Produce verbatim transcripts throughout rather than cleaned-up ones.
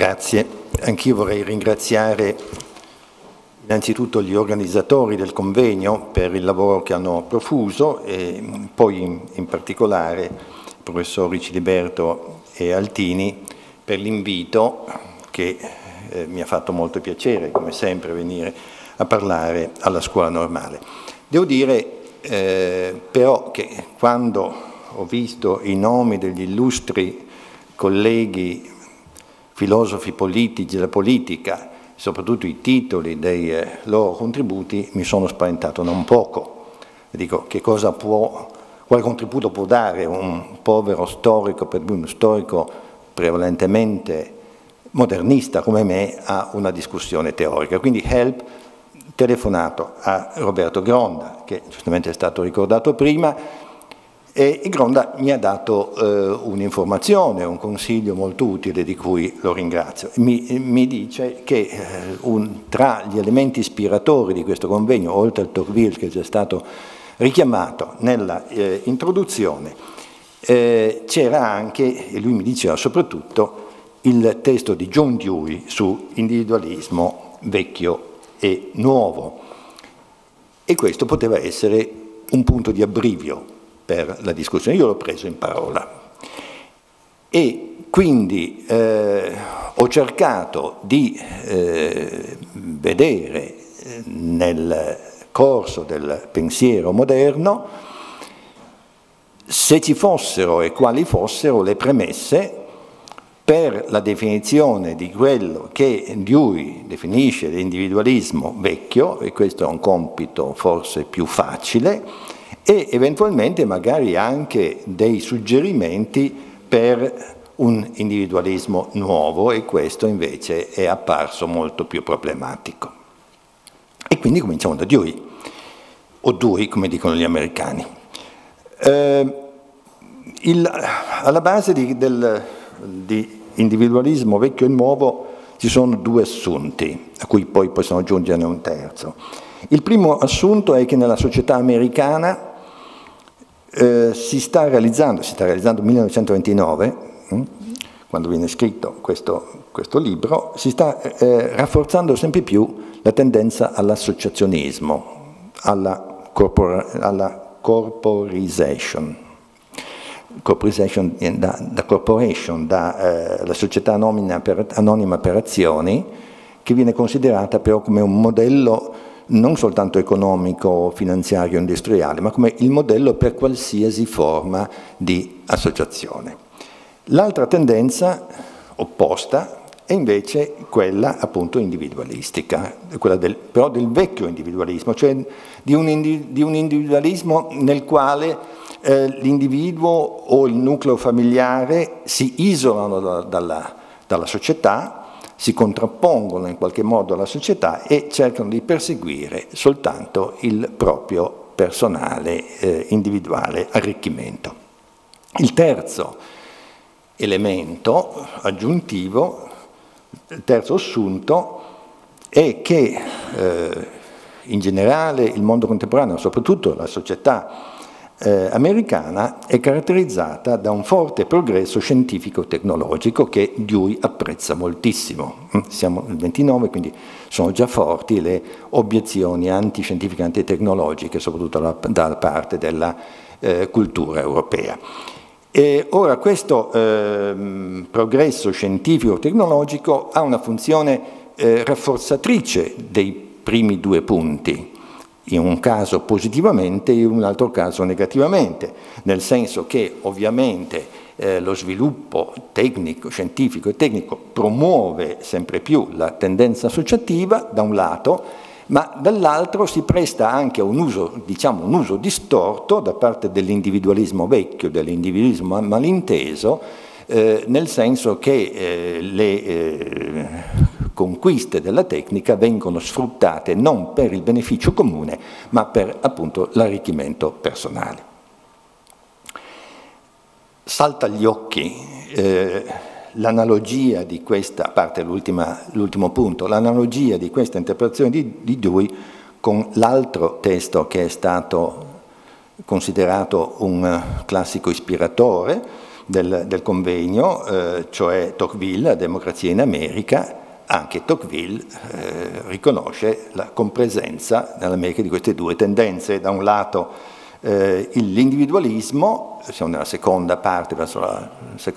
Grazie. Anch'io vorrei ringraziare innanzitutto gli organizzatori del convegno per il lavoro che hanno profuso e poi in, in particolare i professori Ciliberto e Altini per l'invito che eh, mi ha fatto molto piacere, come sempre, venire a parlare alla scuola normale. Devo dire eh, però che quando ho visto i nomi degli illustri colleghi filosofi politici della politica, soprattutto i titoli dei loro contributi, mi sono spaventato non poco. Dico, che cosa può, quale contributo può dare un povero storico, per cui uno storico prevalentemente modernista come me, a una discussione teorica. Quindi help, telefonato a Roberto Gronda, che giustamente è stato ricordato prima, e Gronda mi ha dato eh, un'informazione, un consiglio molto utile di cui lo ringrazio. Mi, mi dice che eh, un, tra gli elementi ispiratori di questo convegno, oltre al Tocqueville che è già stato richiamato nella eh, introduzione, eh, c'era anche, e lui mi diceva soprattutto, il testo di John Dewey su individualismo vecchio e nuovo. E questo poteva essere un punto di abbrivio per la discussione. Io l'ho preso in parola e quindi eh, ho cercato di eh, vedere nel corso del pensiero moderno se ci fossero e quali fossero le premesse per la definizione di quello che Dewey definisce l'individualismo vecchio, e questo è un compito forse più facile, e eventualmente magari anche dei suggerimenti per un individualismo nuovo, e questo invece è apparso molto più problematico. E quindi cominciamo da Dewey, o Dewey come dicono gli americani. Eh, il, alla base di, del, di individualismo vecchio e nuovo ci sono due assunti, a cui poi possiamo aggiungerne un terzo. Il primo assunto è che nella società americana Eh, si sta realizzando, si sta realizzando nel millenovecentoventinove, hm, quando viene scritto questo, questo libro, si sta eh, rafforzando sempre più la tendenza all'associazionismo, alla, corpora, alla corporization, corporization da, da corporation, da eh, la società anonima per, anonima per azioni, che viene considerata però come un modello non soltanto economico, finanziario, industriale, ma come il modello per qualsiasi forma di associazione. L'altra tendenza opposta è invece quella appunto individualistica, quella del, però del vecchio individualismo, cioè di un, di un individualismo nel quale eh, l'individuo o il nucleo familiare si isolano da, dalla, dalla società, si contrappongono in qualche modo alla società e cercano di perseguire soltanto il proprio personale, eh, individuale arricchimento. Il terzo elemento aggiuntivo, il terzo assunto, è che eh, in generale il mondo contemporaneo, soprattutto la società Eh, americana, è caratterizzata da un forte progresso scientifico-tecnologico che Dewey apprezza moltissimo. Siamo nel ventinove, quindi sono già forti le obiezioni antiscientifiche, antitecnologiche, soprattutto da, da parte della eh, cultura europea. E ora questo eh, progresso scientifico-tecnologico ha una funzione eh, rafforzatrice dei primi due punti, in un caso positivamente e in un altro caso negativamente, nel senso che ovviamente eh, lo sviluppo tecnico, scientifico e tecnico promuove sempre più la tendenza associativa da un lato, ma dall'altro si presta anche a un uso, diciamo un uso distorto da parte dell'individualismo vecchio, dell'individualismo malinteso, eh, nel senso che eh, le... Eh, conquiste della tecnica vengono sfruttate non per il beneficio comune, ma per appunto l'arricchimento personale. Salta agli occhi eh, l'analogia di questa, a parte l'ultimo punto, l'analogia di questa interpretazione di, di Dewey con l'altro testo che è stato considerato un classico ispiratore, del, del convegno, eh, cioè Tocqueville, la democrazia in America. Anche Tocqueville eh, riconosce la compresenza nell'America di queste due tendenze. Da un lato Eh, l'individualismo, siamo nella seconda parte, verso la,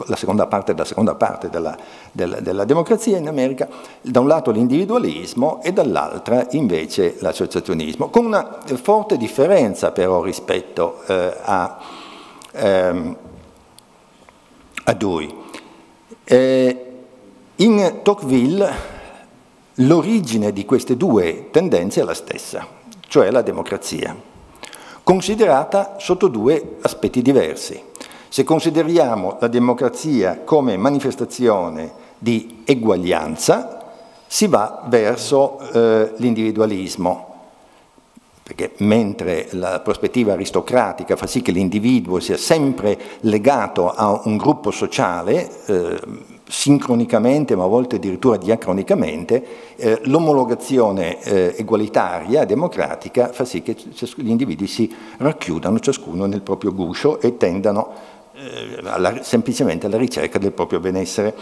la seconda parte della seconda parte della, della, della democrazia in America, da un lato l'individualismo e dall'altra invece l'associazionismo, con una forte differenza però rispetto eh, a, ehm, a Dewey. Eh, in Tocqueville l'origine di queste due tendenze è la stessa, cioè la democrazia, considerata sotto due aspetti diversi. Se consideriamo la democrazia come manifestazione di eguaglianza, si va verso eh, l'individualismo, perché mentre la prospettiva aristocratica fa sì che l'individuo sia sempre legato a un gruppo sociale, eh, sincronicamente ma a volte addirittura diacronicamente, eh, l'omologazione eh, egualitaria, democratica, fa sì che gli individui si racchiudano ciascuno nel proprio guscio e tendano eh, alla, semplicemente alla ricerca del proprio benessere.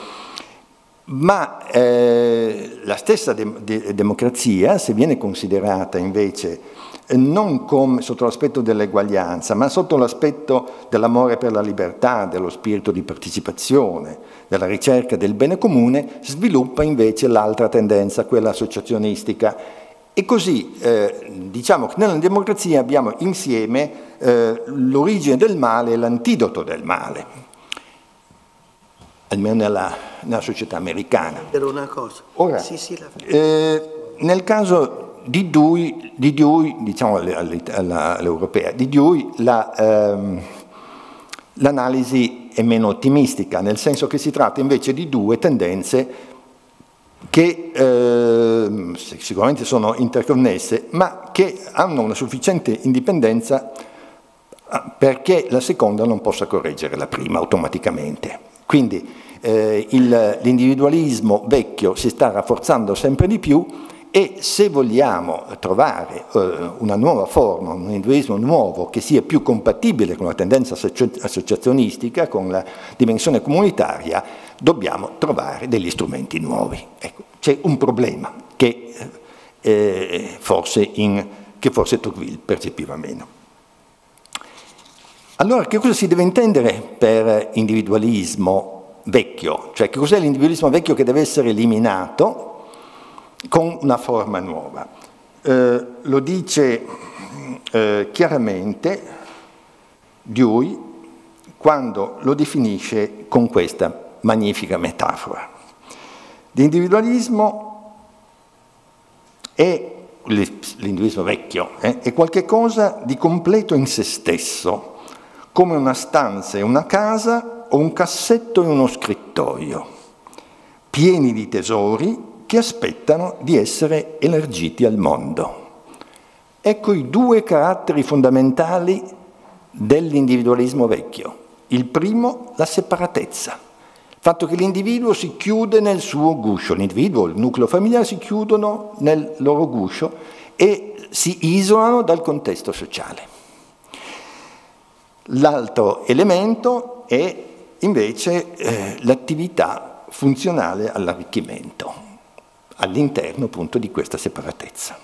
Ma eh, la stessa de de democrazia, se viene considerata invece non come, sotto l'aspetto dell'eguaglianza, ma sotto l'aspetto dell'amore per la libertà, dello spirito di partecipazione, della ricerca del bene comune, sviluppa invece l'altra tendenza, quella associazionistica. E così eh, diciamo che nella democrazia abbiamo insieme eh, l'origine del male e l'antidoto del male, almeno nella, nella società americana. Per una cosa. Ora, sì, sì, la... eh, nel caso di Dewey, di Dewey, diciamo all'europea, di Dewey l'analisi la, ehm, è meno ottimistica, nel senso che si tratta invece di due tendenze che ehm, sicuramente sono interconnesse, ma che hanno una sufficiente indipendenza perché la seconda non possa correggere la prima automaticamente. Quindi eh, l'individualismo vecchio si sta rafforzando sempre di più, e se vogliamo trovare eh, una nuova forma, un individualismo nuovo che sia più compatibile con la tendenza associazionistica, con la dimensione comunitaria, dobbiamo trovare degli strumenti nuovi. Ecco, c'è un problema che, eh, forse in, che forse Tocqueville percepiva meno. Allora, che cosa si deve intendere per individualismo vecchio? Cioè, che cos'è l'individualismo vecchio che deve essere eliminato con una forma nuova? Eh, lo dice eh, chiaramente Dewey quando lo definisce con questa magnifica metafora. L'individualismo è, l'individualismo vecchio, eh, è qualcosa di completo in se stesso, come una stanza e una casa o un cassetto e uno scrittoio, pieni di tesori che aspettano di essere elargiti al mondo. Ecco i due caratteri fondamentali dell'individualismo vecchio. Il primo, la separatezza, il fatto che l'individuo si chiude nel suo guscio, l'individuo, il nucleo familiare si chiudono nel loro guscio e si isolano dal contesto sociale. L'altro elemento è invece eh, l'attività funzionale all'arricchimento, all'interno appunto di questa separatezza,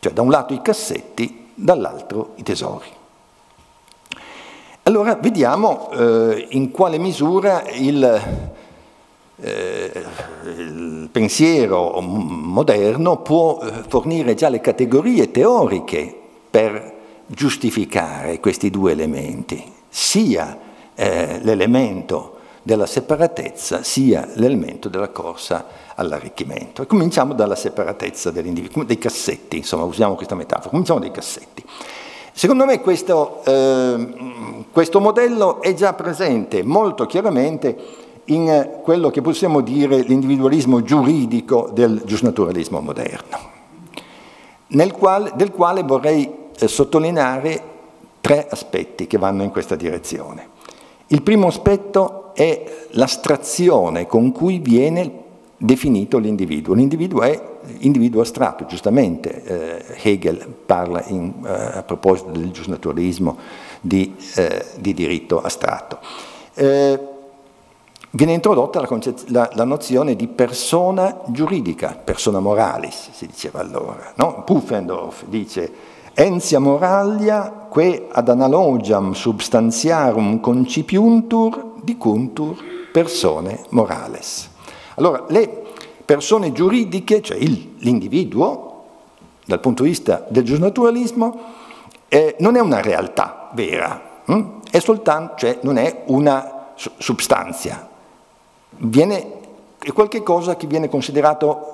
cioè da un lato i cassetti, dall'altro i tesori. Allora vediamo eh, in quale misura il, eh, il pensiero moderno può fornire già le categorie teoriche per giustificare questi due elementi, sia eh, l'elemento della separatezza sia l'elemento della corsa all'arricchimento. E cominciamo dalla separatezza dell'individuo, dei cassetti, insomma, usiamo questa metafora, cominciamo dai cassetti. Secondo me questo, eh, questo modello è già presente molto chiaramente in quello che possiamo dire l'individualismo giuridico del giusnaturalismo moderno, nel quale, del quale vorrei eh, sottolineare tre aspetti che vanno in questa direzione. Il primo aspetto è l'astrazione con cui viene definito l'individuo. L'individuo è individuo astratto, giustamente eh, Hegel parla in, eh, a proposito del giusnaturalismo di, eh, di diritto astratto. eh, viene introdotta la, la, la nozione di persona giuridica, persona moralis, si diceva allora. No? Pufendorf dice «Entia moralia, que ad analogiam substantiarum concipiuntur, dicuntur persone morales». Allora, le persone giuridiche, cioè l'individuo, dal punto di vista del giusnaturalismo, eh, non è una realtà vera, hm? è soltanto, cioè non è una substanza. Viene, è qualche cosa che viene considerato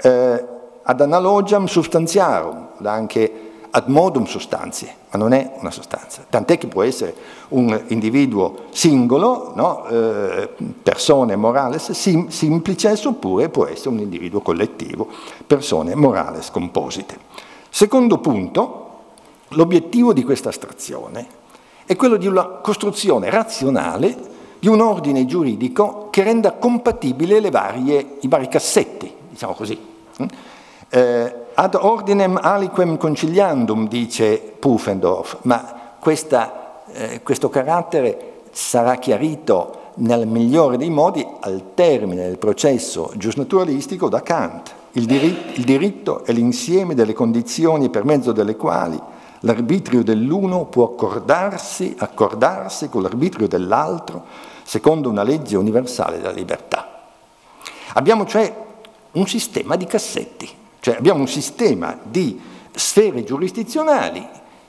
eh, ad analogiam substantiarum, anche ad modum sostanzie, ma non è una sostanza. Tant'è che può essere un individuo singolo, no? eh, persone morales sim, simplices, oppure può essere un individuo collettivo, persone morales composite. Secondo punto, l'obiettivo di questa astrazione è quello di una costruzione razionale di un ordine giuridico che renda compatibile le varie, i vari cassetti, diciamo così. Eh, ad ordinem aliquem conciliandum, dice Pufendorf, ma questa, eh, questo carattere sarà chiarito nel migliore dei modi al termine del processo giusnaturalistico da Kant. Il diritto, il diritto è l'insieme delle condizioni per mezzo delle quali l'arbitrio dell'uno può accordarsi, accordarsi con l'arbitrio dell'altro secondo una legge universale della libertà. Abbiamo cioè un sistema di cassetti, cioè abbiamo un sistema di sfere giurisdizionali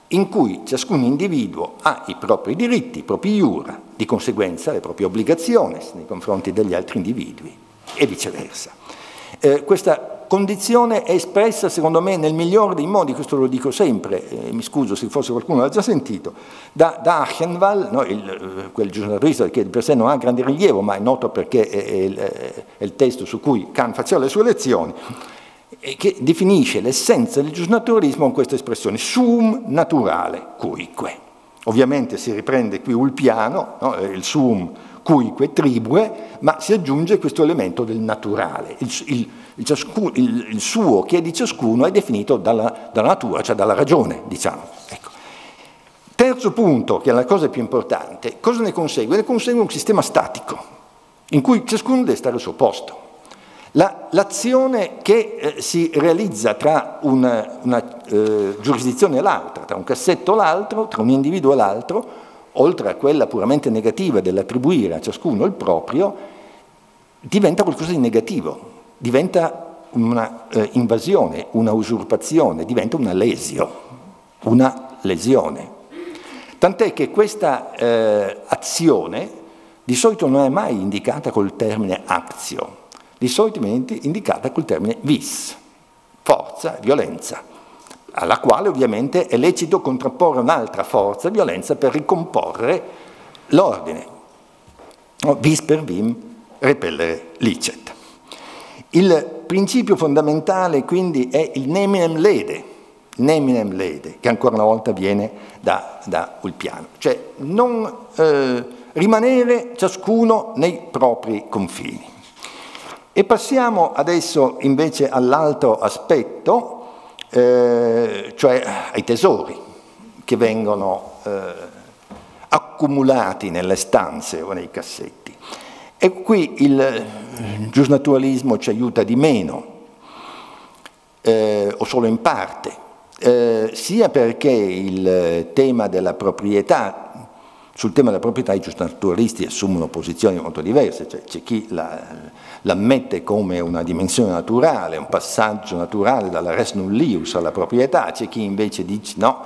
in cui ciascun individuo ha i propri diritti, i propri iura, di conseguenza le proprie obbligazioni nei confronti degli altri individui e viceversa. Eh, questa condizione è espressa, secondo me, nel migliore dei modi, questo lo dico sempre, eh, mi scuso se forse qualcuno l'ha già sentito, da, da Achenwald, no, il, quel giornalista che di per sé non ha grande rilievo, ma è noto perché è, è, è, è il testo su cui Kant faceva le sue lezioni, e che definisce l'essenza del giusnaturalismo con questa espressione, sum naturale cuique. Ovviamente si riprende qui Ulpiano, no, il sum cuique tribue, ma si aggiunge questo elemento del naturale, il, il Il, ciascuno, il, il suo che è di ciascuno è definito dalla, dalla natura, cioè dalla ragione, diciamo. Ecco. Terzo punto, che è la cosa più importante, cosa ne consegue? Ne consegue un sistema statico, in cui ciascuno deve stare al suo posto. L'azione la, che eh, si realizza tra una, una eh, giurisdizione e l'altra, tra un cassetto e l'altro, tra un individuo e l'altro, oltre a quella puramente negativa dell'attribuire a ciascuno il proprio, diventa qualcosa di negativo. Diventa un'invasione, eh, una usurpazione, diventa una lesio, una lesione. Tant'è che questa eh, azione di solito non è mai indicata col termine actio, di solito viene indicata col termine vis, forza, violenza, alla quale ovviamente è lecito contrapporre un'altra forza, violenza, per ricomporre l'ordine. No? Vis per vim, repellere licet. Il principio fondamentale quindi è il neminem lede, neminem lede, che ancora una volta viene da, da Ulpiano, cioè non eh, rimanere ciascuno nei propri confini. E passiamo adesso invece all'altro aspetto, eh, cioè ai tesori che vengono eh, accumulati nelle stanze o nei cassetti. E qui il giusnaturalismo ci aiuta di meno, eh, o solo in parte, eh, sia perché il tema della proprietà, sul tema della proprietà i giusnaturalisti assumono posizioni molto diverse, cioè c'è chi l'ammette la come una dimensione naturale, un passaggio naturale dalla res nullius alla proprietà, c'è chi invece dice no,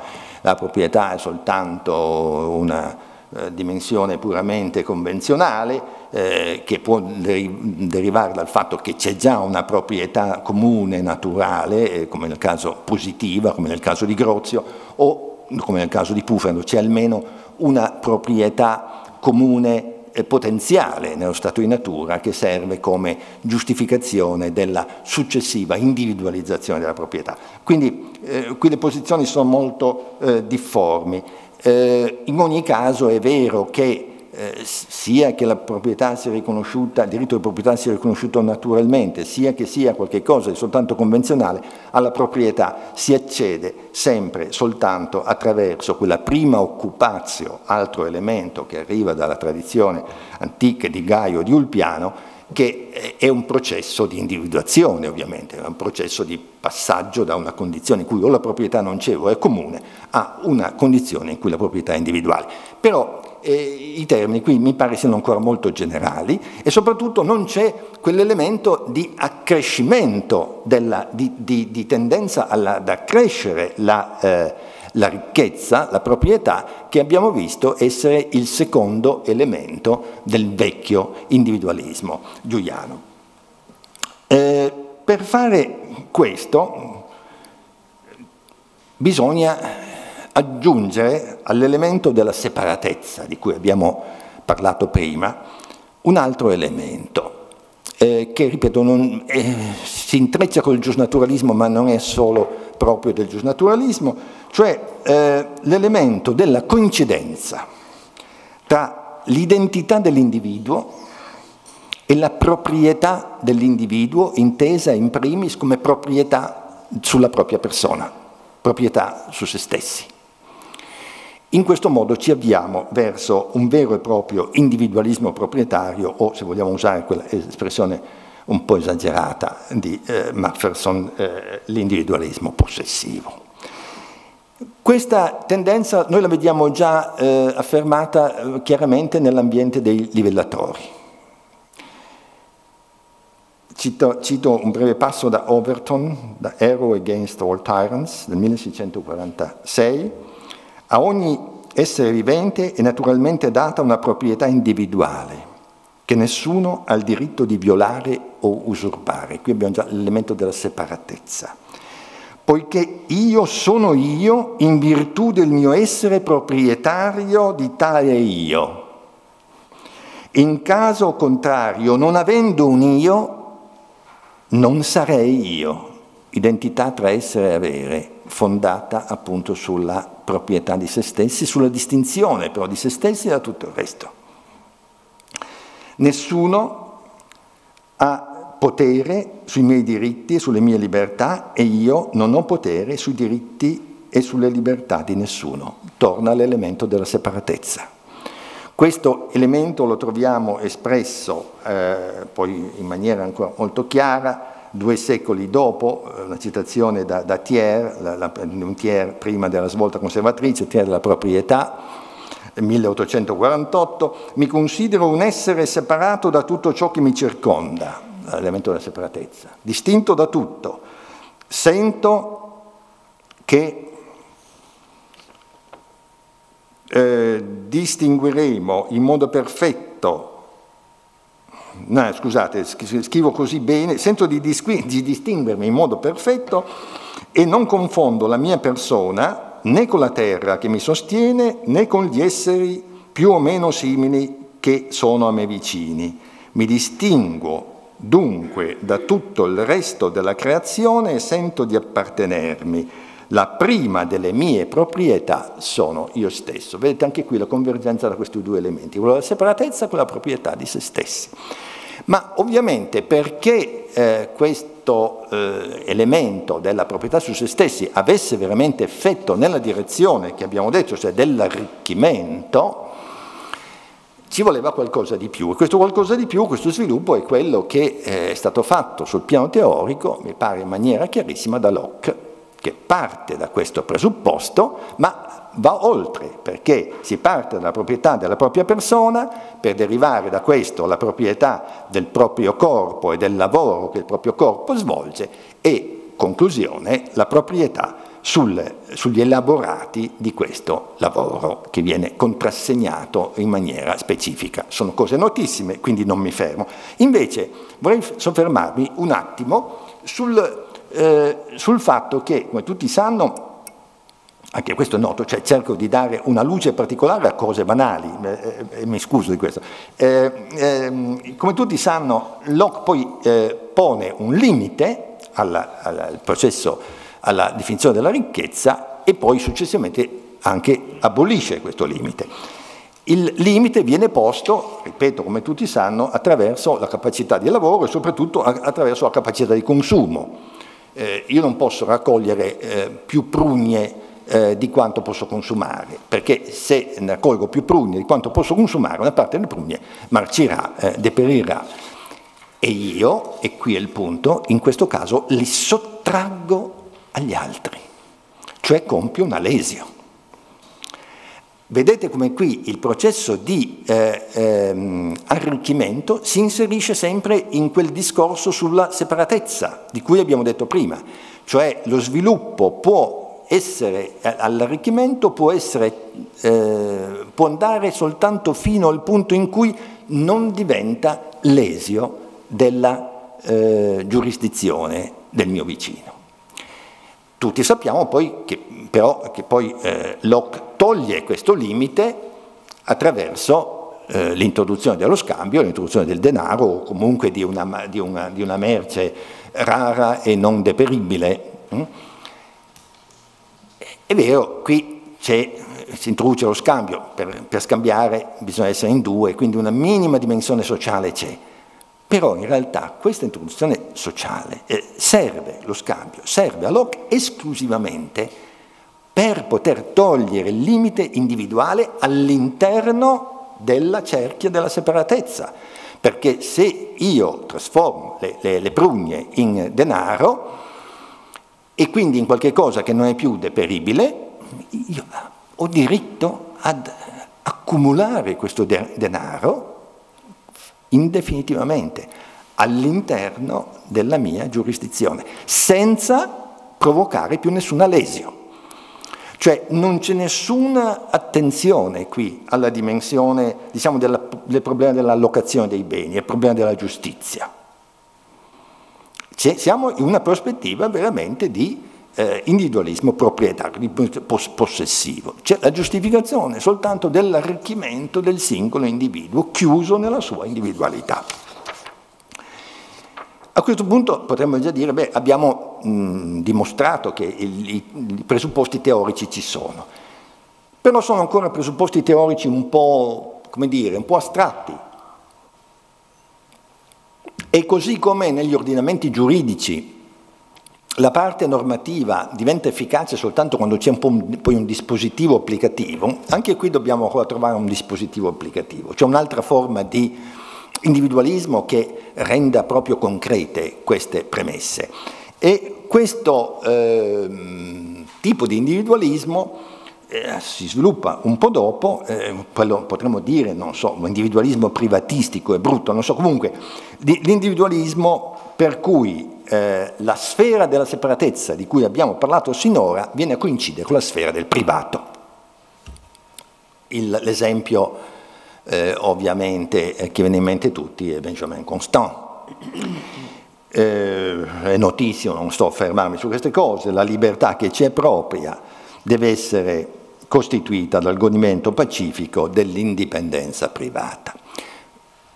la proprietà è soltanto una dimensione puramente convenzionale eh, che può derivare dal fatto che c'è già una proprietà comune naturale, eh, come nel caso positiva, come nel caso di Grozio o come nel caso di Pufendorf, c'è almeno una proprietà comune eh, potenziale nello stato di natura che serve come giustificazione della successiva individualizzazione della proprietà. Quindi eh, qui le posizioni sono molto eh, difformi. Eh, in ogni caso è vero che eh, sia che la proprietà sia riconosciuta, il diritto di proprietà sia riconosciuto naturalmente, sia che sia qualche cosa di soltanto convenzionale, alla proprietà si accede sempre soltanto attraverso quella prima occupazio, altro elemento che arriva dalla tradizione antica di Gaio e di Ulpiano, che è un processo di individuazione, ovviamente, è un processo di passaggio da una condizione in cui o la proprietà non c'è o è comune a una condizione in cui la proprietà è individuale. Però eh, i termini qui mi pare siano ancora molto generali e soprattutto non c'è quell'elemento di accrescimento, della, di, di, di tendenza alla, ad accrescere la, eh, la ricchezza, la proprietà, che abbiamo visto essere il secondo elemento del vecchio individualismo giuliano. Eh, per fare questo bisogna aggiungere all'elemento della separatezza, di cui abbiamo parlato prima, un altro elemento eh, che, ripeto, non, eh, si intreccia col giusnaturalismo, ma non è solo proprio del giusnaturalismo, cioè eh, l'elemento della coincidenza tra l'identità dell'individuo e la proprietà dell'individuo, intesa in primis come proprietà sulla propria persona, proprietà su se stessi. In questo modo ci avviamo verso un vero e proprio individualismo proprietario, o se vogliamo usare quell'espressione un po' esagerata di eh, Macpherson, eh, l'individualismo possessivo. Questa tendenza noi la vediamo già eh, affermata eh, chiaramente nell'ambiente dei livellatori. Cito, cito un breve passo da Overton, da Hero Against All Tyrants, del milleseicentoquarantasei. A ogni essere vivente è naturalmente data una proprietà individuale, che nessuno ha il diritto di violare o usurpare. Qui abbiamo già l'elemento della separatezza. Poiché io sono io in virtù del mio essere proprietario di tale io. In caso contrario, non avendo un io, non sarei io. Identità tra essere e avere, fondata appunto sulla proprietà di se stessi, sulla distinzione però di se stessi da tutto il resto. Nessuno ha potere sui miei diritti e sulle mie libertà e io non ho potere sui diritti e sulle libertà di nessuno. Torna all'elemento della separatezza. Questo elemento lo troviamo espresso eh, poi in maniera ancora molto chiara due secoli dopo, una citazione da, da Thiers, la, la, Thiers prima della svolta conservatrice, Thiers della proprietà, milleottocentoquarantotto, mi considero un essere separato da tutto ciò che mi circonda, l'elemento della separatezza, distinto da tutto, sento che eh, distingueremo in modo perfetto, no, scusate, scrivo così bene, sento di, di distinguermi in modo perfetto e non confondo la mia persona né con la terra che mi sostiene, né con gli esseri più o meno simili che sono a me vicini. Mi distingo dunque da tutto il resto della creazione e sento di appartenermi. La prima delle mie proprietà sono io stesso. Vedete anche qui la convergenza da questi due elementi, quella della separatezza con la proprietà di se stessi. Ma ovviamente perché eh, questo eh, elemento della proprietà su se stessi avesse veramente effetto nella direzione che abbiamo detto, cioè dell'arricchimento, ci voleva qualcosa di più. E questo qualcosa di più, questo sviluppo, è quello che eh, è stato fatto sul piano teorico, mi pare in maniera chiarissima, da Locke, che parte da questo presupposto, ma va oltre, perché si parte dalla proprietà della propria persona per derivare da questo la proprietà del proprio corpo e del lavoro che il proprio corpo svolge e, conclusione, la proprietà sul, sugli elaborati di questo lavoro che viene contrassegnato in maniera specifica. Sono cose notissime, quindi non mi fermo. Invece vorrei soffermarmi un attimo sul, eh, sul fatto che, come tutti sanno, anche questo è noto, cioè cerco di dare una luce particolare a cose banali, eh, eh, mi scuso di questo. Eh, eh, come tutti sanno, Locke poi eh, pone un limite alla, alla, al processo, alla definizione della ricchezza e poi successivamente anche abolisce questo limite. Il limite viene posto, ripeto, come tutti sanno, attraverso la capacità di lavoro e soprattutto attraverso la capacità di consumo. Eh, io non posso raccogliere eh, più prugne eh, di quanto posso consumare, perché se ne raccolgo più prugne di quanto posso consumare, una parte delle prugne marcirà, eh, deperirà. E io, e qui è il punto, in questo caso li sottraggo agli altri, cioè compio una lesio. Vedete come qui il processo di eh, ehm, arricchimento si inserisce sempre in quel discorso sulla separatezza di cui abbiamo detto prima, cioè lo sviluppo può essere, all'arricchimento può essere, eh, può andare soltanto fino al punto in cui non diventa lesio della eh, giurisdizione del mio vicino. Tutti sappiamo poi che, però, che poi eh, Locke toglie questo limite attraverso eh, l'introduzione dello scambio, l'introduzione del denaro o comunque di una, di una, di una merce rara e non deperibile. Mm? È vero, qui si introduce lo scambio, per, per scambiare bisogna essere in due, quindi una minima dimensione sociale c'è. Però in realtà questa introduzione sociale eh, serve, lo scambio, serve a Locke esclusivamente per poter togliere il limite individuale all'interno della cerchia della separatezza. Perché se io trasformo le, le, le prugne in denaro e quindi in qualche cosa che non è più deperibile, io ho diritto ad accumulare questo de- denaro indefinitivamente all'interno della mia giurisdizione, senza provocare più nessuna lesio. Cioè non c'è nessuna attenzione qui alla dimensione, diciamo, della, del problema dell'allocazione dei beni, il problema della giustizia. Siamo in una prospettiva veramente di eh, individualismo proprietario, di possessivo. C'è la giustificazione soltanto dell'arricchimento del singolo individuo, chiuso nella sua individualità. A questo punto potremmo già dire, beh, abbiamo mh, dimostrato che il, i, i presupposti teorici ci sono, però sono ancora presupposti teorici un po', come dire, un po' astratti. E così come negli ordinamenti giuridici la parte normativa diventa efficace soltanto quando c'è poi un dispositivo applicativo, anche qui dobbiamo trovare un dispositivo applicativo, cioè un'altra forma di individualismo che renda proprio concrete queste premesse. E questo eh, tipo di individualismo eh, si sviluppa un po' dopo, eh, quello potremmo dire, non so, un individualismo privatistico è brutto, non so, comunque l'individualismo per cui Eh, la sfera della separatezza di cui abbiamo parlato sinora viene a coincidere con la sfera del privato. L'esempio eh, ovviamente eh, che viene in mente tutti è Benjamin Constant, eh, è notissimo, non sto a fermarmi su queste cose, la libertà che ci è propria deve essere costituita dal godimento pacifico dell'indipendenza privata.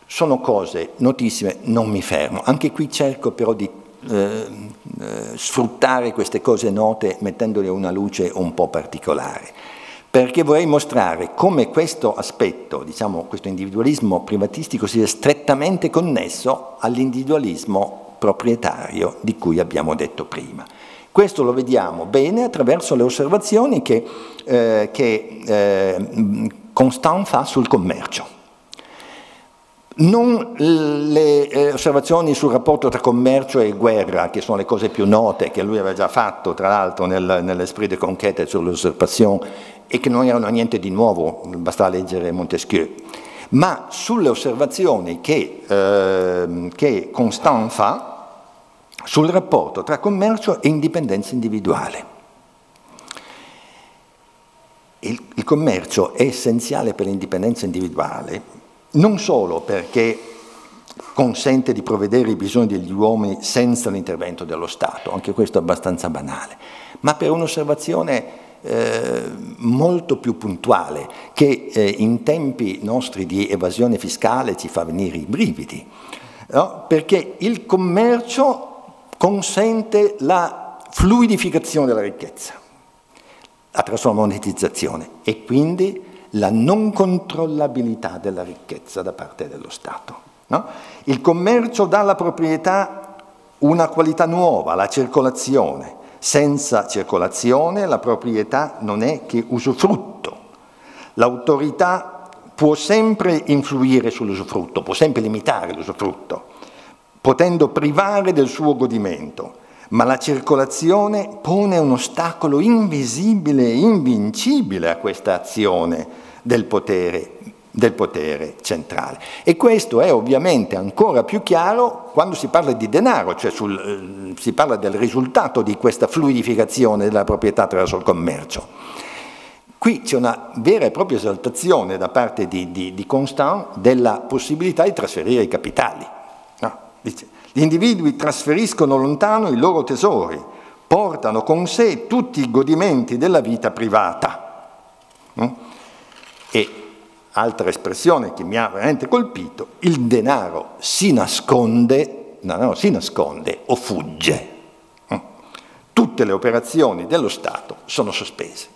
Sono cose notissime, non mi fermo, anche qui cerco però di Eh, eh, sfruttare queste cose note mettendole una luce un po' particolare, perché vorrei mostrare come questo aspetto, diciamo, questo individualismo privatistico sia strettamente connesso all'individualismo proprietario di cui abbiamo detto prima. Questo lo vediamo bene attraverso le osservazioni che, eh, che eh, Constant fa sul commercio. Non le eh, osservazioni sul rapporto tra commercio e guerra, che sono le cose più note, che lui aveva già fatto tra l'altro nel, nell'Esprit de Conquête sur l'usurpation e che non erano niente di nuovo, basta leggere Montesquieu, ma sulle osservazioni che, eh, che Constant fa sul rapporto tra commercio e indipendenza individuale. Il, il commercio è essenziale per l'indipendenza individuale, non solo perché consente di provvedere i bisogni degli uomini senza l'intervento dello Stato, anche questo è abbastanza banale, ma per un'osservazione eh, molto più puntuale che eh, in tempi nostri di evasione fiscale ci fa venire i brividi, no? Perché il commercio consente la fluidificazione della ricchezza attraverso la monetizzazione e quindi la non controllabilità della ricchezza da parte dello Stato. No? Il commercio dà alla proprietà una qualità nuova, la circolazione. Senza circolazione la proprietà non è che usufrutto. L'autorità può sempre influire sull'usufrutto, può sempre limitare l'usufrutto, potendo privare del suo godimento, ma la circolazione pone un ostacolo invisibile e invincibile a questa azione del potere, del potere centrale. E questo è ovviamente ancora più chiaro quando si parla di denaro, cioè sul, eh, si parla del risultato di questa fluidificazione della proprietà attraverso il commercio. Qui c'è una vera e propria esaltazione da parte di, di, di Constant della possibilità di trasferire i capitali. No? Dice, gli individui trasferiscono lontano i loro tesori, portano con sé tutti i godimenti della vita privata. No? E altra espressione che mi ha veramente colpito, il denaro si nasconde, no, no, si nasconde o fugge. No? Tutte le operazioni dello Stato sono sospese.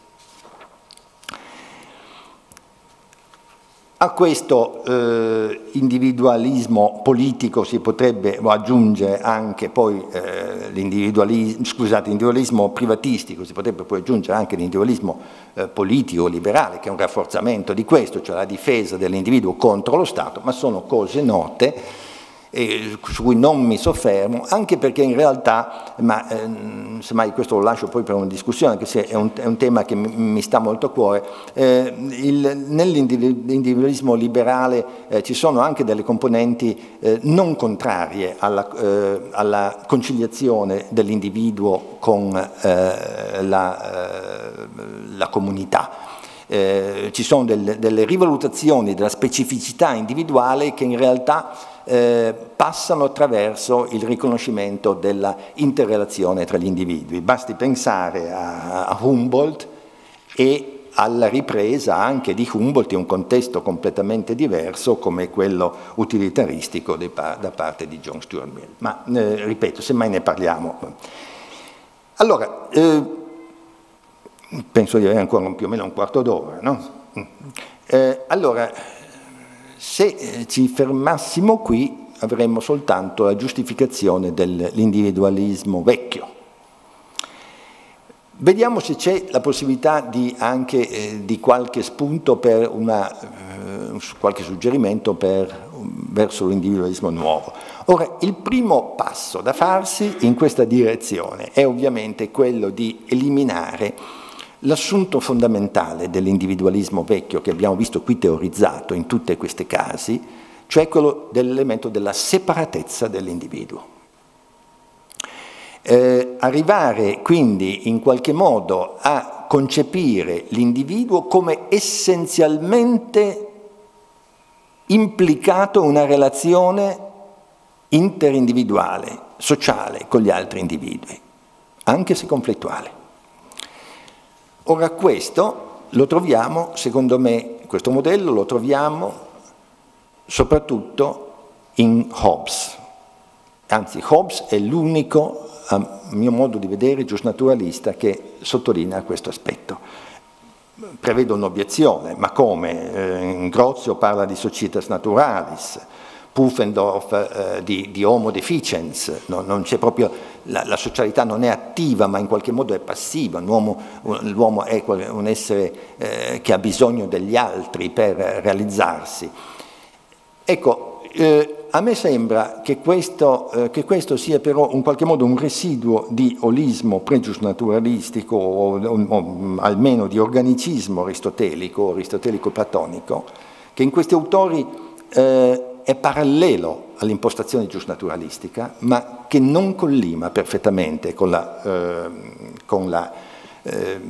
A questo eh, individualismo politico si potrebbe aggiungere anche poi eh, l'individualismo, scusate, l'individualismo privatistico, si potrebbe poi aggiungere anche l'individualismo eh, politico liberale, che è un rafforzamento di questo, cioè la difesa dell'individuo contro lo Stato, ma sono cose note eh, su cui non mi soffermo, anche perché in realtà, ma eh, semmai questo lo lascio poi per una discussione, anche se è un, è un tema che mi, mi sta molto a cuore, eh, nell'individualismo liberale eh, ci sono anche delle componenti eh, non contrarie alla, eh, alla conciliazione dell'individuo con eh, la, eh, la comunità. Eh, ci sono del, delle rivalutazioni della specificità individuale che in realtà eh, passano attraverso il riconoscimento della interrelazione tra gli individui. Basti pensare a, a Humboldt e alla ripresa anche di Humboldt in un contesto completamente diverso come quello utilitaristico di, da parte di John Stuart Mill. Ma eh, ripeto, semmai ne parliamo. Allora, eh, penso di avere ancora un, più o meno un quarto d'ora, no? Eh, allora, se ci fermassimo qui avremmo soltanto la giustificazione dell'individualismo vecchio. Vediamo se c'è la possibilità di anche eh, di qualche spunto per una, eh, qualche suggerimento per, verso l'individualismo nuovo. Ora, il primo passo da farsi in questa direzione è ovviamente quello di eliminare l'assunto fondamentale dell'individualismo vecchio che abbiamo visto qui teorizzato in tutti questi casi, cioè quello dell'elemento della separatezza dell'individuo. Eh, arrivare quindi in qualche modo a concepire l'individuo come essenzialmente implicato in una relazione interindividuale, sociale con gli altri individui, anche se conflittuale. Ora questo lo troviamo, secondo me, questo modello lo troviamo soprattutto in Hobbes. Anzi, Hobbes è l'unico, a mio modo di vedere, giusnaturalista che sottolinea questo aspetto. Prevedo un'obiezione, ma come? Grozio parla di societas naturalis, Pufendorf eh, di, di homo deficiens, no, non c'è proprio, la, la socialità non è attiva ma in qualche modo è passiva, l'uomo è un essere eh, che ha bisogno degli altri per realizzarsi. Ecco, eh, a me sembra che questo, eh, che questo sia però in qualche modo un residuo di olismo pregiusnaturalistico o, o, o almeno di organicismo aristotelico, aristotelico-platonico, che in questi autori eh, è parallelo all'impostazione giusnaturalistica, ma che non collima perfettamente con la, eh, con la, eh,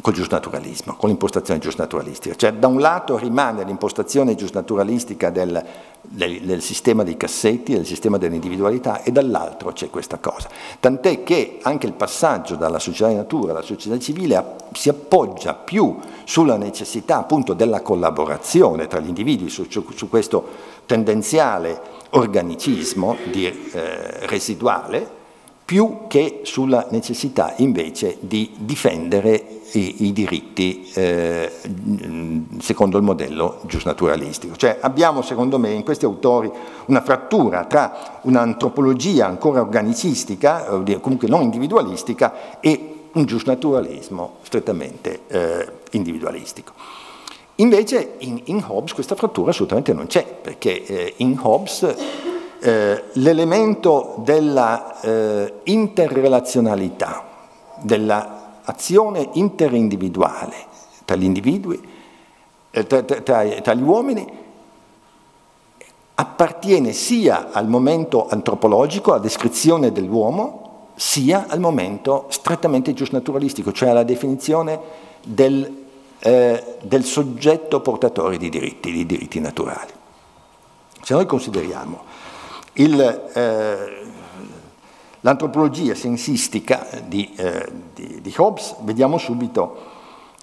col giusnaturalismo, con l'impostazione giusnaturalistica. Cioè, da un lato rimane l'impostazione giusnaturalistica del, del, del sistema dei cassetti, del sistema dell'individualità, e dall'altro c'è questa cosa. Tant'è che anche il passaggio dalla società di natura alla società civile si appoggia più sulla necessità appunto della collaborazione tra gli individui, su, su, su questo tendenziale organicismo di, eh, residuale, più che sulla necessità invece di difendere i, i diritti eh, secondo il modello giusnaturalistico. Cioè abbiamo, secondo me, in questi autori una frattura tra un'antropologia ancora organicistica, comunque non individualistica, e un giusnaturalismo strettamente eh, individualistico. Invece in, in Hobbes questa frattura assolutamente non c'è, perché eh, in Hobbes eh, l'elemento della eh, interrelazionalità, dell'azione interindividuale tra gli individui, eh, tra, tra, tra gli uomini, appartiene sia al momento antropologico, alla descrizione dell'uomo, sia al momento strettamente giusnaturalistico, cioè alla definizione del Eh, del soggetto portatore di diritti, di diritti naturali. Se noi consideriamo l'antropologia eh, sensistica di, eh, di, di Hobbes, vediamo subito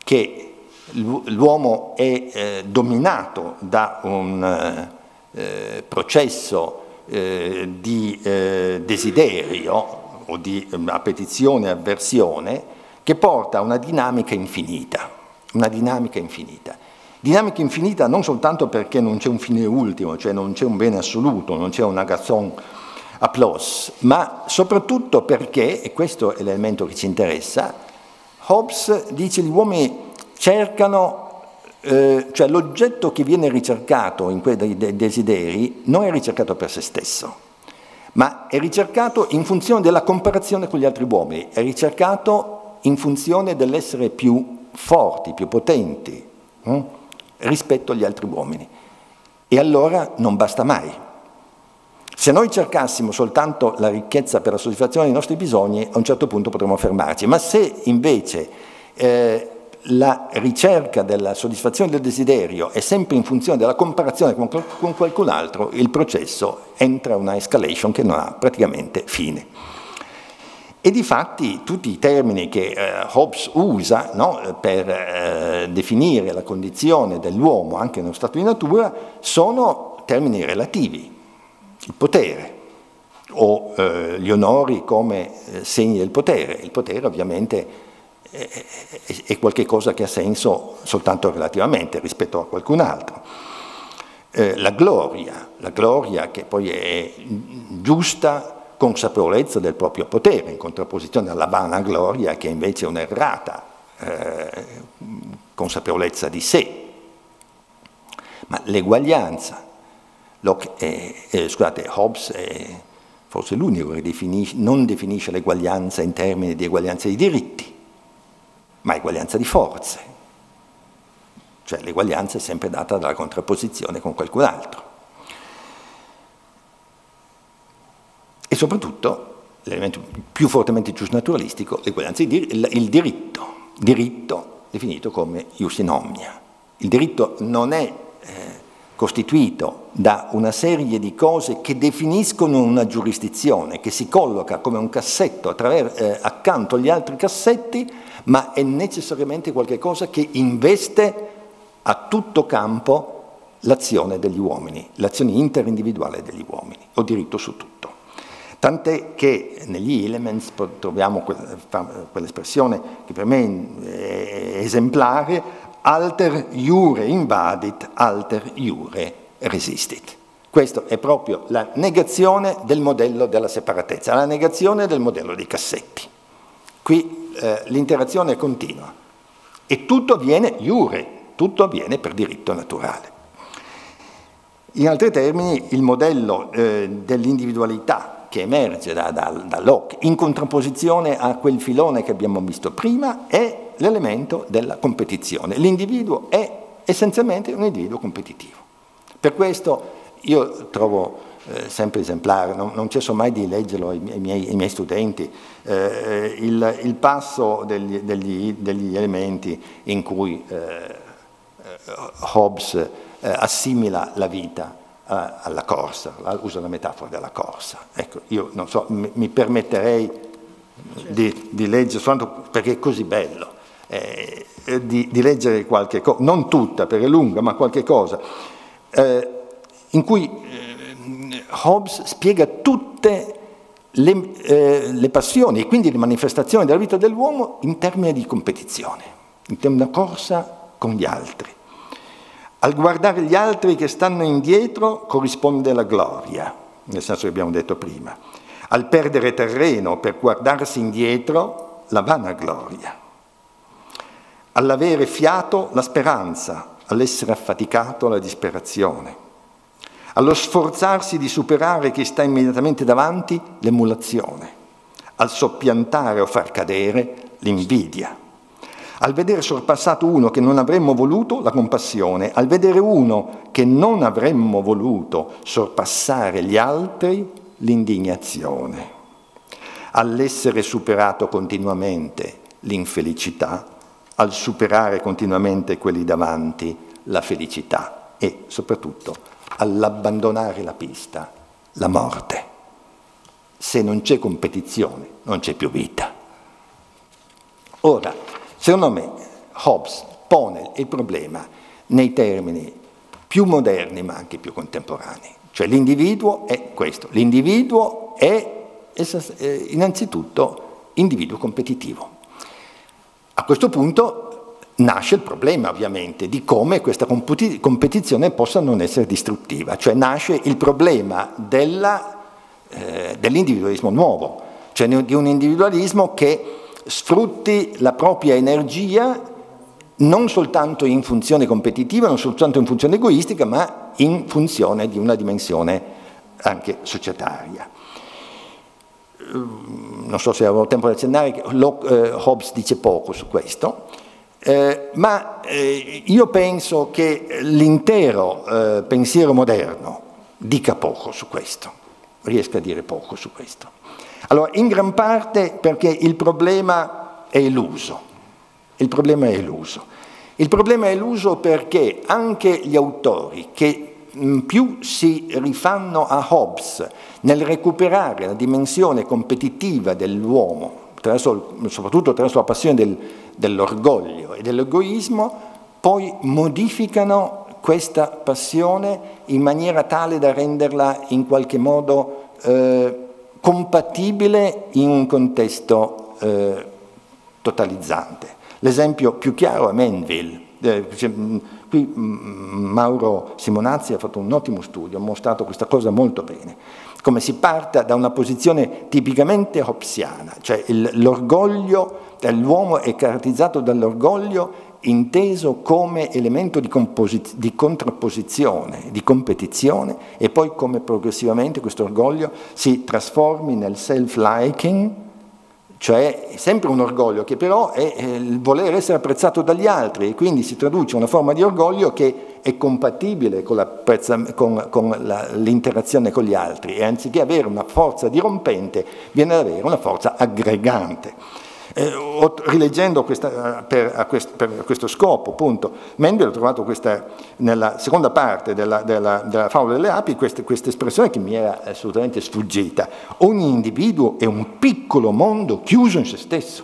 che l'uomo è eh, dominato da un eh, processo eh, di eh, desiderio o di eh, appetizione e avversione che porta a una dinamica infinita. Una dinamica infinita. Dinamica infinita non soltanto perché non c'è un fine ultimo, cioè non c'è un bene assoluto, non c'è una raison applaus, ma soprattutto perché, e questo è l'elemento che ci interessa, Hobbes dice che gli uomini cercano, eh, cioè l'oggetto che viene ricercato in quei desideri non è ricercato per se stesso, ma è ricercato in funzione della comparazione con gli altri uomini, è ricercato in funzione dell'essere più forti, più potenti hm? rispetto agli altri uomini. E allora non basta mai. Se noi cercassimo soltanto la ricchezza per la soddisfazione dei nostri bisogni, a un certo punto potremmo fermarci, ma se invece eh, la ricerca della soddisfazione del desiderio è sempre in funzione della comparazione con, con qualcun altro, il processo entra in una escalation che non ha praticamente fine. E difatti tutti i termini che eh, Hobbes usa no, per eh, definire la condizione dell'uomo anche nello stato di natura sono termini relativi, il potere o eh, gli onori come eh, segni del potere. Il potere ovviamente è, è, è qualcosa che ha senso soltanto relativamente rispetto a qualcun altro. Eh, la gloria, la gloria che poi è giusta consapevolezza del proprio potere, in contrapposizione alla vana gloria che è invece è un'errata eh, consapevolezza di sé. Ma l'eguaglianza, eh, eh, scusate, Hobbes è forse l'unico che definisce, non definisce l'eguaglianza in termini di eguaglianza di diritti, ma eguaglianza di forze. Cioè l'eguaglianza è sempre data dalla contrapposizione con qualcun altro. E soprattutto, l'elemento più fortemente giusnaturalistico, l'eguaglianza, il diritto, diritto definito come ius in omnia. Il diritto non è eh, costituito da una serie di cose che definiscono una giurisdizione, che si colloca come un cassetto attraverso, eh, accanto agli altri cassetti, ma è necessariamente qualcosa che investe a tutto campo l'azione degli uomini, l'azione interindividuale degli uomini, o diritto su tutto. Tant'è che negli Elements troviamo quell'espressione che per me è esemplare, alter iure invadit, alter iure resistit. Questa è proprio la negazione del modello della separatezza, la negazione del modello dei cassetti. Qui eh, l'interazione è continua e tutto avviene iure, tutto avviene per diritto naturale. In altri termini, il modello eh, dell'individualità che emerge da, da, da Locke, in contrapposizione a quel filone che abbiamo visto prima, è l'elemento della competizione. L'individuo è essenzialmente un individuo competitivo. Per questo io trovo eh, sempre esemplare, non, non cesso mai di leggerlo ai miei, ai miei studenti, eh, il, il passo degli, degli, degli elementi in cui eh, Hobbes eh, assimila la vita alla corsa, uso la metafora della corsa. Ecco, io non so, mi permetterei di, di leggere, soltanto perché è così bello, eh, di, di leggere qualche cosa, non tutta perché è lunga, ma qualche cosa, eh, in cui eh, Hobbes spiega tutte le, eh, le passioni e quindi le manifestazioni della vita dell'uomo in termini di competizione. mettiamo una corsa con gli altri. Al guardare gli altri che stanno indietro corrisponde la gloria, nel senso che abbiamo detto prima. Al perdere terreno per guardarsi indietro, la vanagloria. All'avere fiato, la speranza, all'essere affaticato, la disperazione. Allo sforzarsi di superare chi sta immediatamente davanti, l'emulazione. Al soppiantare o far cadere, l'invidia. Al vedere sorpassato uno che non avremmo voluto, la compassione. Al vedere uno che non avremmo voluto sorpassare gli altri, l'indignazione. All'essere superato continuamente, l'infelicità. Al superare continuamente quelli davanti, la felicità. E, soprattutto, all'abbandonare la pista, la morte. Se non c'è competizione, non c'è più vita. Ora, secondo me Hobbes pone il problema nei termini più moderni ma anche più contemporanei. Cioè l'individuo è questo, l'individuo è innanzitutto individuo competitivo. A questo punto nasce il problema ovviamente di come questa competizione possa non essere distruttiva, cioè nasce il problema dell'individualismo eh, dell nuovo, cioè di un individualismo che sfrutti la propria energia non soltanto in funzione competitiva, non soltanto in funzione egoistica, ma in funzione di una dimensione anche societaria. Non so se avevo tempo di accennare, Hobbes dice poco su questo, ma io penso che l'intero pensiero moderno dica poco su questo, riesca a dire poco su questo. Allora, in gran parte perché il problema è eluso. Il problema è eluso. Il problema è eluso perché anche gli autori che più si rifanno a Hobbes nel recuperare la dimensione competitiva dell'uomo, soprattutto attraverso la passione del, dell'orgoglio e dell'egoismo, poi modificano questa passione in maniera tale da renderla in qualche modo eh, compatibile in un contesto eh, totalizzante. L'esempio più chiaro è Menville. Eh, qui Mauro Simonazzi ha fatto un ottimo studio, ha mostrato questa cosa molto bene, come si parta da una posizione tipicamente hobbesiana, cioè l'orgoglio, l'uomo è caratterizzato dall'orgoglio inteso come elemento di, di contrapposizione, di competizione, e poi come progressivamente questo orgoglio si trasformi nel self-liking, cioè è sempre un orgoglio che però è il voler essere apprezzato dagli altri, e quindi si traduce in una forma di orgoglio che è compatibile con l'interazione con, con gli altri, e anziché avere una forza dirompente viene ad avere una forza aggregante. Eh, ho, rileggendo questa, per, a questo, per questo scopo, appunto, Menville, ho trovato questa, nella seconda parte della, della, della Favola delle Api, questa, questa espressione che mi era assolutamente sfuggita. Ogni individuo è un piccolo mondo chiuso in se stesso.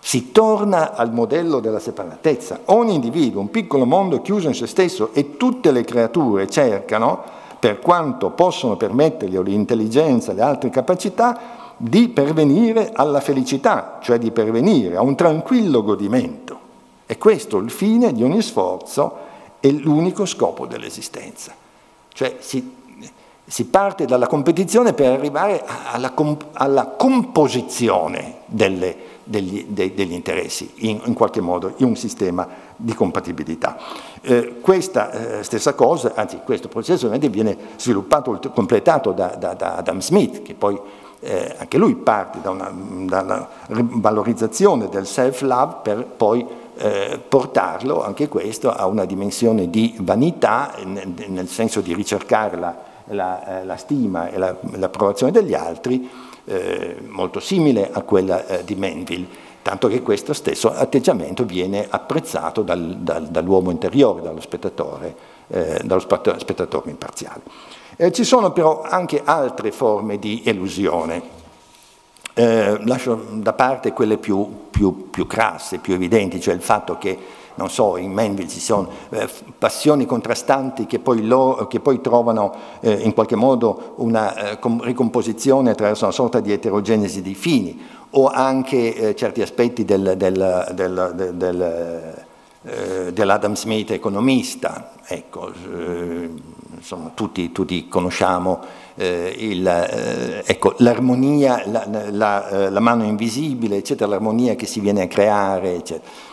Si torna al modello della separatezza. Ogni individuo è un piccolo mondo chiuso in se stesso, e tutte le creature cercano, per quanto possono permettergli l'intelligenza e le altre capacità, di pervenire alla felicità, cioè di pervenire a un tranquillo godimento. È questo il fine di ogni sforzo e l'unico scopo dell'esistenza. Cioè si, si parte dalla competizione per arrivare alla, comp alla composizione delle, degli, de, degli interessi, in, in qualche modo in un sistema di compatibilità. Eh, questa eh, stessa cosa, anzi questo processo ovviamente viene sviluppato, completato da, da, da Adam Smith, che poi Eh, anche lui parte da una, da una valorizzazione del self-love per poi eh, portarlo, anche questo, a una dimensione di vanità, nel, nel senso di ricercare la, la, la stima e l'approvazione degli altri, eh, molto simile a quella eh, di Menville, tanto che questo stesso atteggiamento viene apprezzato dal, dal, dall'uomo interiore, dallo spettatore, eh, dallo spettatore imparziale. Eh, ci sono però anche altre forme di elusione, eh, lascio da parte quelle più, più, più crasse, più evidenti, cioè il fatto che, non so, in Menville ci sono eh, passioni contrastanti che poi, lo, che poi trovano eh, in qualche modo una eh, ricomposizione attraverso una sorta di eterogenesi dei fini, o anche eh, certi aspetti del, del, del, del, del, eh, dell'Adam Smith economista. Ecco, eh, insomma, tutti, tutti conosciamo eh, l'armonia, eh, ecco, la, la, la mano invisibile, eccetera, l'armonia che si viene a creare, eccetera.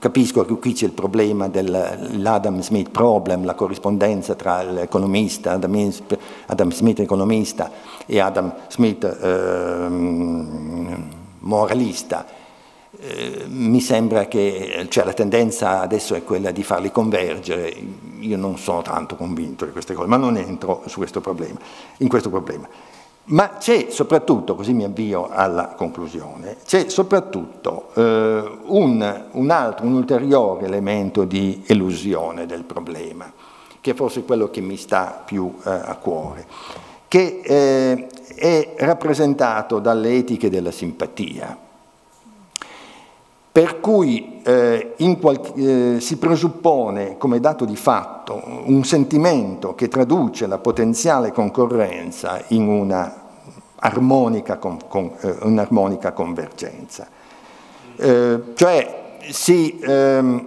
Capisco che qui c'è il problema dell'Adam Smith problem, la corrispondenza tra l'economista, Adam Smith economista e Adam Smith eh, moralista. Eh, mi sembra che cioè, la tendenza adesso è quella di farli convergere. Io non sono tanto convinto di queste cose, ma non entro su questo problema, in questo problema. Ma c'è soprattutto, così mi avvio alla conclusione, c'è soprattutto eh, un, un altro, un ulteriore elemento di elusione del problema, che è forse quello che mi sta più eh, a cuore, che eh, è rappresentato dalle etiche della simpatia, per cui eh, in qualche, eh, si presuppone come dato di fatto un sentimento che traduce la potenziale concorrenza in una armonica, con, con, eh, un'armonica convergenza. Eh, cioè si, ehm,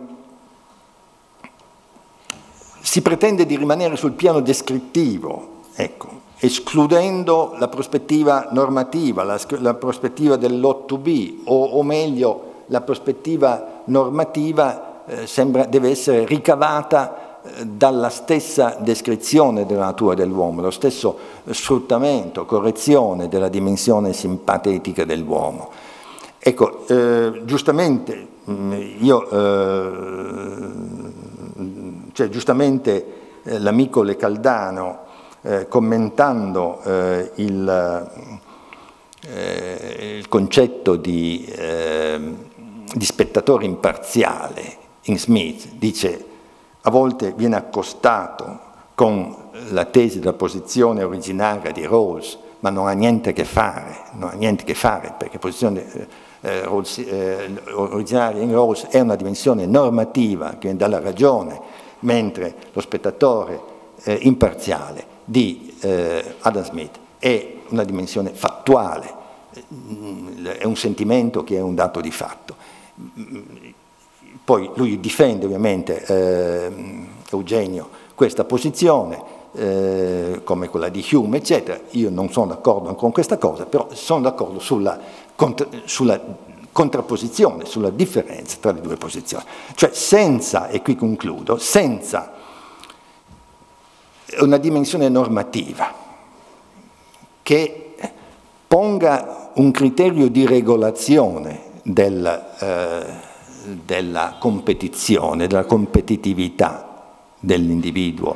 si pretende di rimanere sul piano descrittivo, ecco, escludendo la prospettiva normativa, la, la prospettiva dell'O due B, o, o meglio, la prospettiva normativa eh, sembra, deve essere ricavata eh, dalla stessa descrizione della natura dell'uomo, lo stesso sfruttamento, correzione della dimensione simpatetica dell'uomo. Ecco, eh, giustamente mh, io, eh, cioè, giustamente eh, l'amico Le Caldano, eh, commentando eh, il, eh, il concetto di eh, di spettatore imparziale in Smith, dice: a volte viene accostato con la tesi della posizione originaria di Rawls, ma non ha niente a che fare, non ha niente a che fare perché la posizione eh, Rawls, eh, originaria in Rawls è una dimensione normativa che viene dalla ragione, mentre lo spettatore eh, imparziale di eh, Adam Smith è una dimensione fattuale, è un sentimento che è un dato di fatto. Poi lui difende ovviamente eh, Eugenio questa posizione eh, come quella di Hume, eccetera. Io non sono d'accordo con questa cosa, però sono d'accordo sulla, contra, sulla contrapposizione, sulla differenza tra le due posizioni, cioè senza, e qui concludo, senza una dimensione normativa che ponga un criterio di regolazione Del, eh, della competizione, della competitività dell'individuo,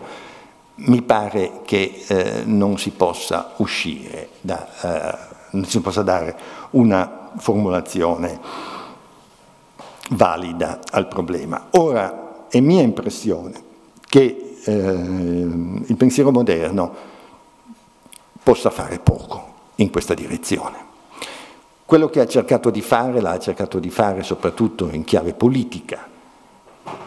mi pare che eh, non si possa uscire da, eh, non si possa dare una formulazione valida al problema. Ora è mia impressione che eh, il pensiero moderno possa fare poco in questa direzione. Quello che ha cercato di fare, l'ha cercato di fare soprattutto in chiave politica,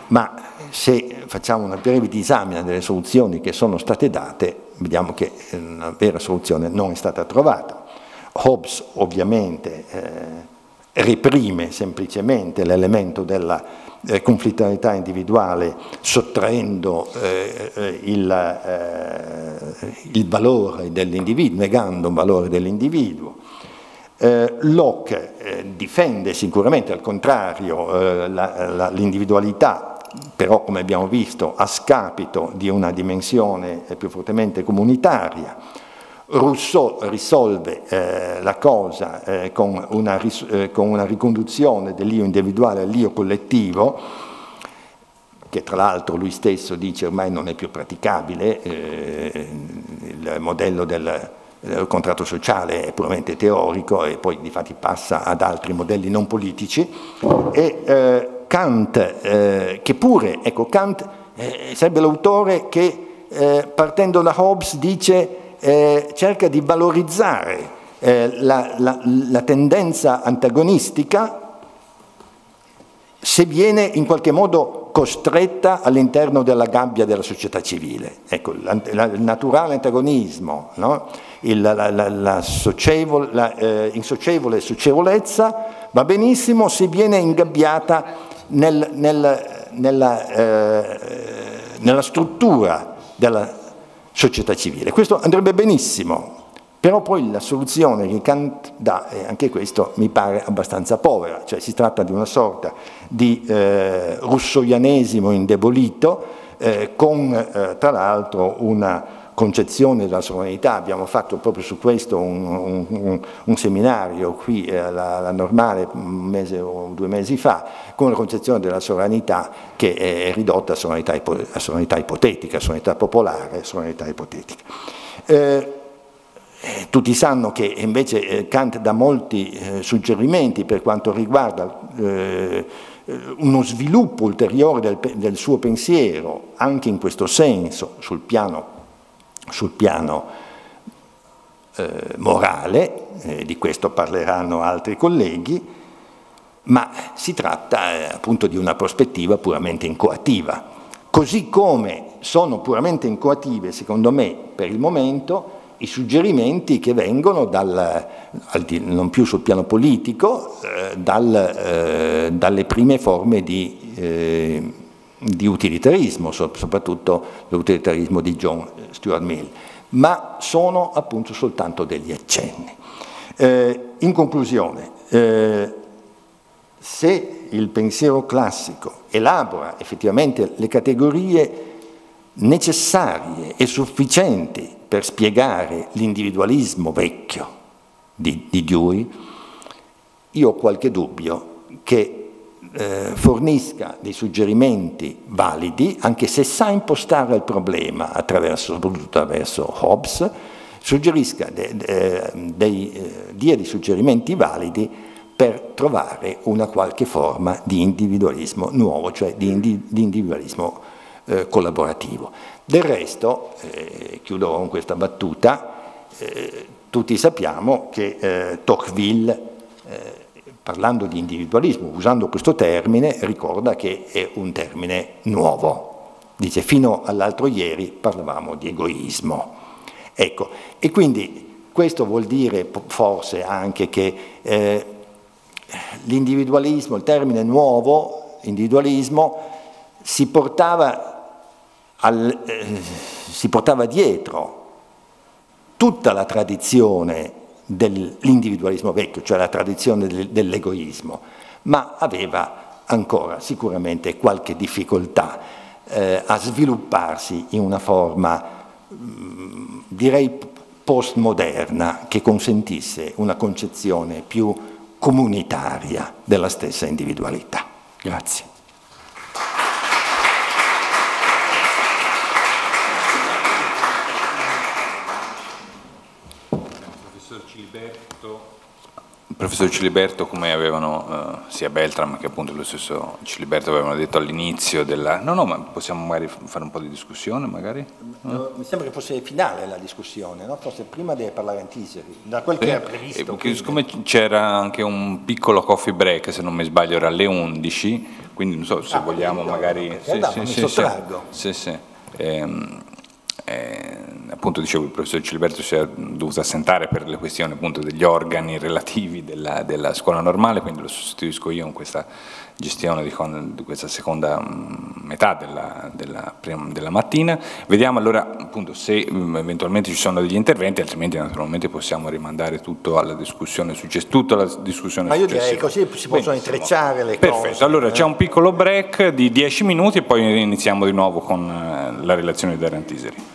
ma se facciamo una breve disamina delle soluzioni che sono state date, vediamo che una vera soluzione non è stata trovata. Hobbes ovviamente eh, reprime semplicemente l'elemento della eh, conflittualità individuale, sottraendo eh, il, eh, il valore dell'individuo, negando un valore dell'individuo. Eh, Locke eh, difende sicuramente al contrario eh, l'individualità, però come abbiamo visto a scapito di una dimensione eh, più fortemente comunitaria. Rousseau risolve eh, la cosa eh, con, una ris eh, con una riconduzione dell'io individuale all'io collettivo, che tra l'altro lui stesso dice ormai non è più praticabile, eh, il modello del... il contratto sociale è puramente teorico e poi difatti passa ad altri modelli non politici. E eh, Kant, eh, che pure, ecco, Kant eh, sarebbe l'autore che eh, partendo da Hobbes dice eh, cerca di valorizzare eh, la, la, la tendenza antagonistica se viene in qualche modo costretta all'interno della gabbia della società civile. Ecco, il naturale antagonismo, no? il, la, la, la socievole, la, eh, insocievole socievolezza, va benissimo se viene ingabbiata nel, nel, nella, eh, nella struttura della società civile. Questo andrebbe benissimo. Però poi la soluzione che Kant dà, e anche questo mi pare abbastanza povera, cioè si tratta di una sorta di eh, russoianesimo indebolito, eh, con eh, tra l'altro una concezione della sovranità. Abbiamo fatto proprio su questo un, un, un, un seminario qui, eh, la, la Normale, un mese o due mesi fa, con la concezione della sovranità che è ridotta a sovranità, a sovranità ipotetica, sovranità popolare, sovranità ipotetica. Eh, Tutti sanno che invece Kant dà molti suggerimenti per quanto riguarda uno sviluppo ulteriore del suo pensiero, anche in questo senso, sul piano, sul piano morale, di questo parleranno altri colleghi, ma si tratta appunto di una prospettiva puramente incoativa. Così come sono puramente incoative, secondo me, per il momento, i suggerimenti che vengono dal, non più sul piano politico, eh, dal, eh, dalle prime forme di, eh, di utilitarismo, soprattutto l'utilitarismo di John Stuart Mill, ma sono appunto soltanto degli accenni. Eh, in conclusione, eh, se il pensiero classico elabora effettivamente le categorie necessarie e sufficienti per spiegare l'individualismo vecchio di, di Dewey, io ho qualche dubbio che eh, fornisca dei suggerimenti validi, anche se sa impostare il problema, attraverso, soprattutto attraverso Hobbes, suggerisca de, de, dei, eh, dia dei suggerimenti validi per trovare una qualche forma di individualismo nuovo, cioè di, indi, di individualismo eh, collaborativo. Del resto, eh, chiudo con questa battuta, eh, tutti sappiamo che eh, Tocqueville, eh, parlando di individualismo, usando questo termine, ricorda che è un termine nuovo. Dice, fino all'altro ieri parlavamo di egoismo. Ecco, e quindi questo vuol dire forse anche che eh, l'individualismo, il termine nuovo, individualismo, si portava... Al, eh, si portava dietro tutta la tradizione dell'individualismo vecchio, cioè la tradizione del, dell'egoismo, ma aveva ancora sicuramente qualche difficoltà eh, a svilupparsi in una forma, mh, direi, postmoderna, che consentisse una concezione più comunitaria della stessa individualità. Grazie. Il professor Ciliberto, come avevano eh, sia Beltram che appunto lo stesso Ciliberto avevano detto all'inizio della... No, no, ma possiamo magari fare un po' di discussione, magari? No? Mi sembra che fosse finale la discussione, no? Forse prima deve parlare Antiseri, da quel sì, che era previsto. Perché, siccome c'era anche un piccolo coffee break, se non mi sbaglio, era alle undici, quindi non so se ah, vogliamo magari... Sì, andavo, sì, mi sì, sottraggo. Sì, sì. Ehm, Eh, appunto dicevo, il professor Ciliberto si è dovuto assentare per le questioni appunto degli organi relativi della, della scuola normale, quindi lo sostituisco io in questa gestione di, di questa seconda metà della, della, della mattina. Vediamo allora appunto se mh, eventualmente ci sono degli interventi, altrimenti naturalmente possiamo rimandare tutto alla discussione successiva. Tutta la discussione Ma io successiva. direi così si possono Benissimo. intrecciare le Perfetto. cose. Perfetto, allora eh. c'è un piccolo break di dieci minuti e poi iniziamo di nuovo con eh, la relazione di Dario Antiseri.